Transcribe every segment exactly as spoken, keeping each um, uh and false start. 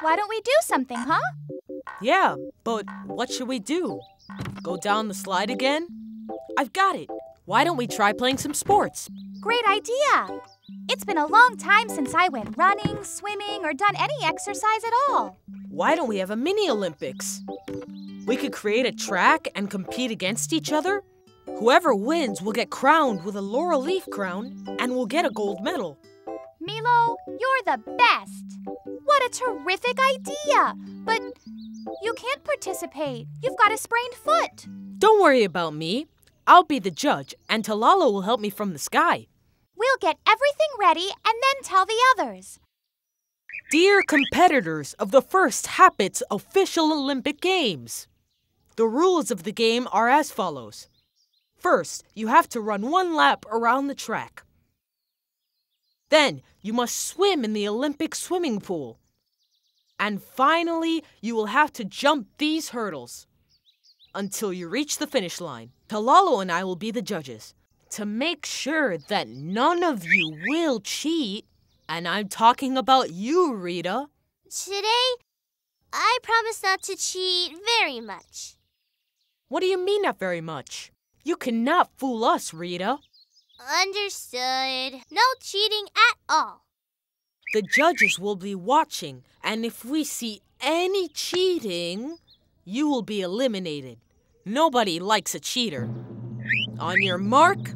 Why don't we do something, huh? Yeah, but what should we do? Go down the slide again? I've got it. Why don't we try playing some sports? Great idea! It's been a long time since I went running, swimming, or done any exercise at all. Why don't we have a mini Olympics? We could create a track and compete against each other. Whoever wins will get crowned with a laurel leaf crown and will get a gold medal. Milo, you're the best! What a terrific idea! But you can't participate. You've got a sprained foot. Don't worry about me. I'll be the judge, and Talala will help me from the sky. We'll get everything ready and then tell the others. Dear competitors of the first Happets official Olympic Games, the rules of the game are as follows. First, you have to run one lap around the track. Then, you must swim in the Olympic swimming pool. And finally, you will have to jump these hurdles until you reach the finish line. Talalo and I will be the judges to make sure that none of you will cheat. And I'm talking about you, Rita. Today, I promise not to cheat very much. What do you mean not very much? You cannot fool us, Rita. Understood. No cheating at all. The judges will be watching, and if we see any cheating, you will be eliminated. Nobody likes a cheater. On your mark,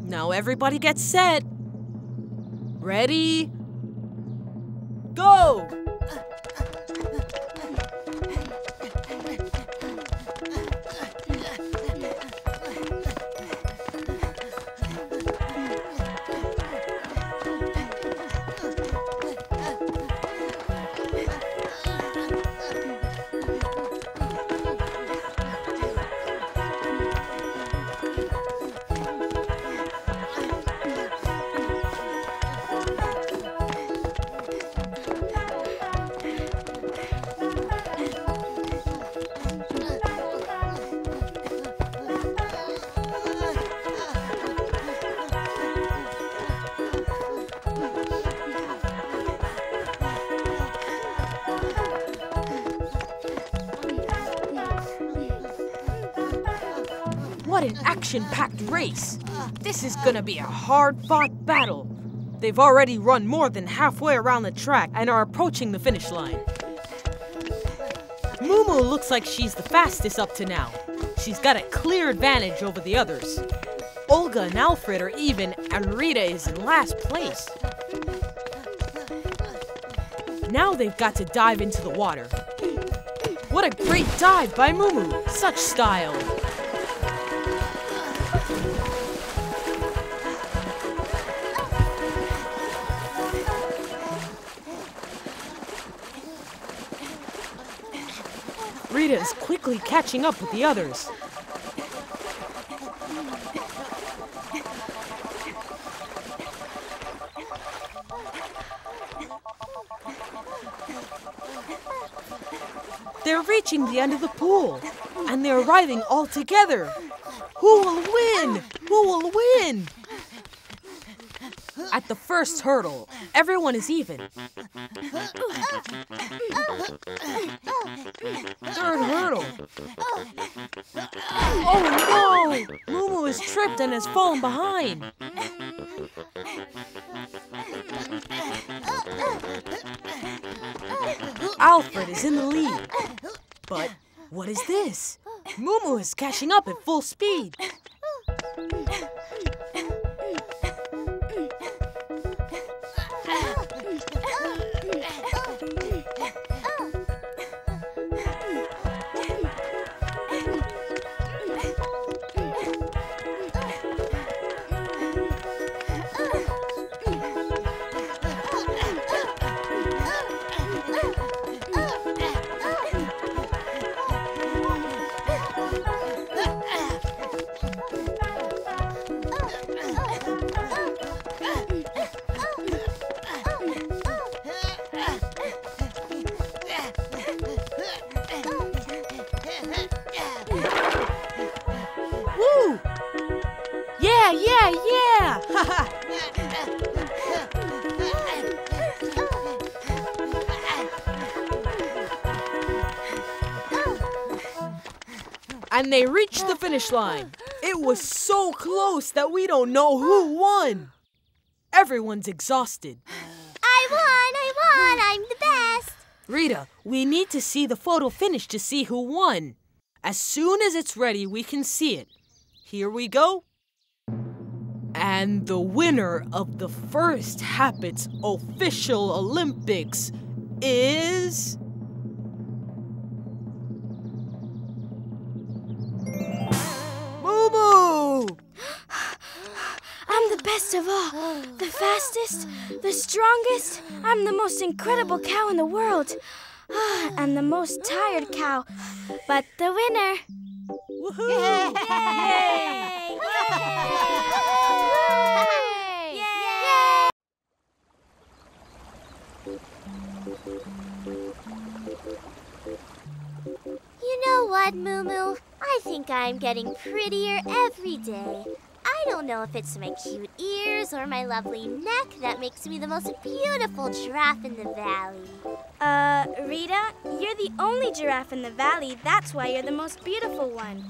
now everybody gets set. Ready? Go! What an action-packed race! This is gonna be a hard-fought battle. They've already run more than halfway around the track and are approaching the finish line. Mumu looks like she's the fastest up to now. She's got a clear advantage over the others. Olga and Alfred are even, and Rita is in last place. Now they've got to dive into the water. What a great dive by Mumu! Such style! Rita is quickly catching up with the others. They're reaching the end of the pool, and they're arriving all together. Who will win? Who will win? At the first hurdle, everyone is even. Third hurdle. Oh no! Mumu is tripped and has fallen behind. Alfred is in the lead. But what is this? Mumu is catching up at full speed. Yeah, yeah, yeah! Ha ha! and they reached the finish line. It was so close that we don't know who won. Everyone's exhausted. I won! I won! I'm the best! Rita, we need to see the photo finish to see who won. As soon as it's ready, we can see it. Here we go. And the winner of the first Happets official Olympics is... Boo-Boo! I'm the best of all, the fastest, the strongest. I'm the most incredible cow in the world. I'm the most tired cow, but the winner. Woohoo! Yay! Yay! Yay! Yay! You know what, Moo Moo? I think I'm getting prettier every day. I don't know if it's my cute ears or my lovely neck that makes me the most beautiful giraffe in the valley. Uh, Rita, you're the only giraffe in the valley. That's why you're the most beautiful one.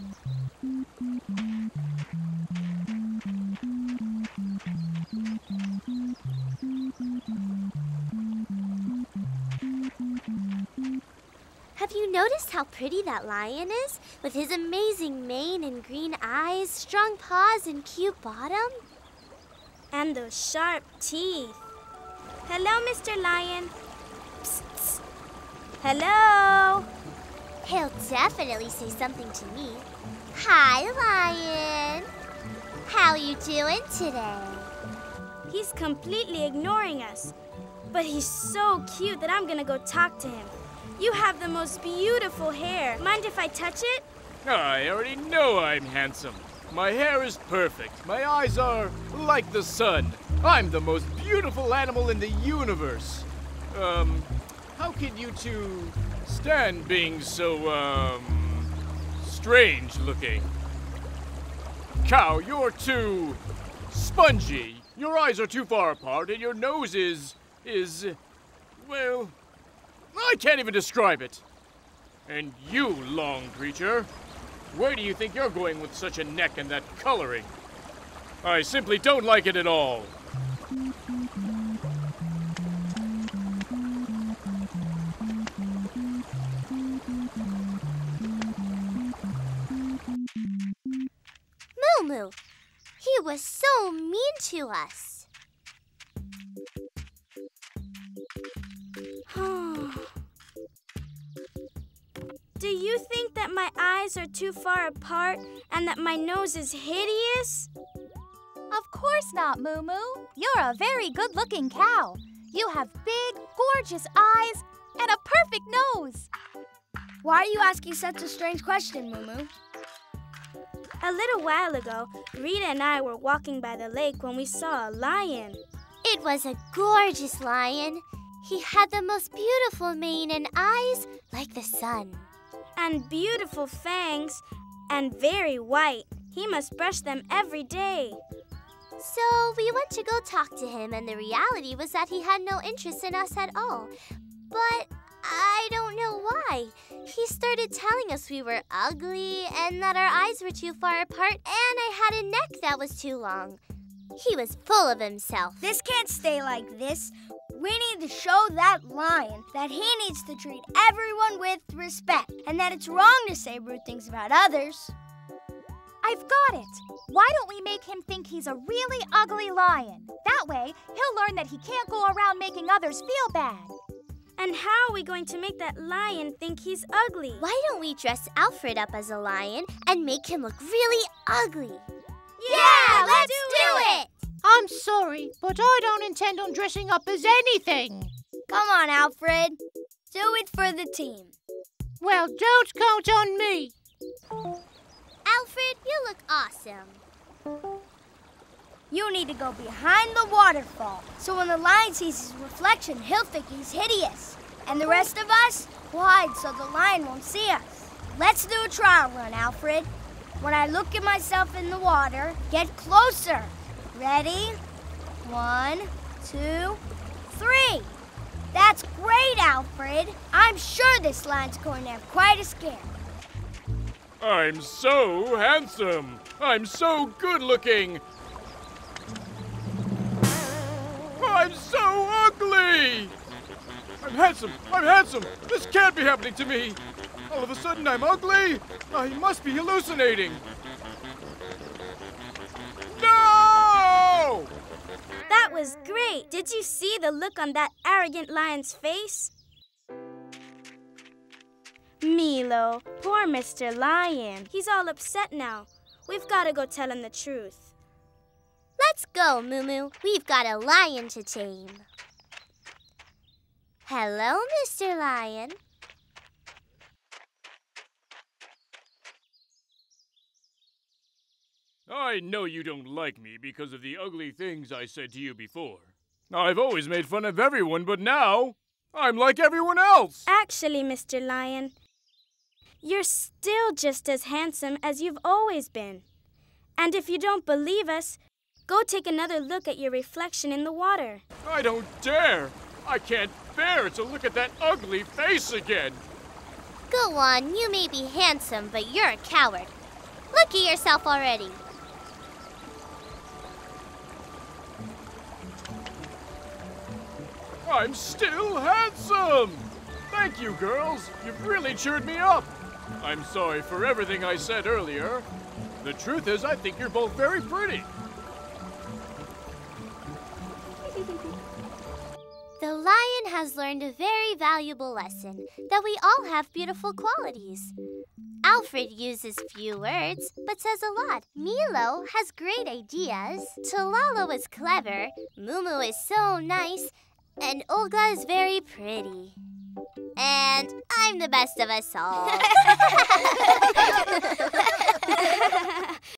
Have you noticed how pretty that lion is, with his amazing mane and green eyes, strong paws and cute bottom? And those sharp teeth. Hello, Mister Lion. Psst, psst. Hello. He'll definitely say something to me. Hi, Lion. How are you doing today? He's completely ignoring us, but he's so cute that I'm gonna go talk to him. You have the most beautiful hair. Mind if I touch it? I already know I'm handsome. My hair is perfect. My eyes are like the sun. I'm the most beautiful animal in the universe. Um, how could you two stand being so, um, strange looking? Cow, you're too spongy. Your eyes are too far apart and your nose is, is, well... I can't even describe it. And you, long creature, where do you think you're going with such a neck and that coloring? I simply don't like it at all. Moo Moo, he was so mean to us. Do you think that my eyes are too far apart and that my nose is hideous? Of course not, Moo Moo. You're a very good-looking cow. You have big, gorgeous eyes and a perfect nose. Why are you asking such a strange question, Moo Moo? A little while ago, Rita and I were walking by the lake when we saw a lion. It was a gorgeous lion. He had the most beautiful mane and eyes like the sun. And beautiful fangs, and very white. He must brush them every day. So we went to go talk to him, and the reality was that he had no interest in us at all. But I don't know why. He started telling us we were ugly, and that our eyes were too far apart, and I had a neck that was too long. He was full of himself. This can't stay like this. We need to show that lion that he needs to treat everyone with respect and that it's wrong to say rude things about others. I've got it. Why don't we make him think he's a really ugly lion? That way, he'll learn that he can't go around making others feel bad. And how are we going to make that lion think he's ugly? Why don't we dress Alfred up as a lion and make him look really ugly? Yeah, yeah let's do it! it. I'm sorry, but I don't intend on dressing up as anything. Come on, Alfred. Do it for the team. Well, don't count on me. Alfred, you look awesome. You need to go behind the waterfall, so when the lion sees his reflection, he'll think he's hideous. And the rest of us will hide so the lion won't see us. Let's do a trial run, Alfred. When I look at myself in the water, get closer. Ready? One, two, three. That's great, Alfred. I'm sure this lion's going to have quite a scare. I'm so handsome! I'm so good-looking! I'm so ugly! I'm handsome! I'm handsome! This can't be happening to me! All of a sudden, I'm ugly? I must be hallucinating! No! That was great! Did you see the look on that arrogant lion's face? Milo, poor Mister Lion. He's all upset now. We've got to go tell him the truth. Let's go, Moo Moo. We've got a lion to tame. Hello, Mister Lion. I know you don't like me because of the ugly things I said to you before. I've always made fun of everyone, but now I'm like everyone else. Actually, Mister Lion, you're still just as handsome as you've always been. And if you don't believe us, go take another look at your reflection in the water. I don't dare. I can't bear to look at that ugly face again. Go on, you may be handsome, but you're a coward. Look at yourself already. I'm still handsome! Thank you, girls. You've really cheered me up. I'm sorry for everything I said earlier. The truth is, I think you're both very pretty. The lion has learned a very valuable lesson, that we all have beautiful qualities. Alfred uses few words, but says a lot. Milo has great ideas. Talalo is clever. Moo Moo is so nice. And Olga is very pretty. And I'm the best of us all.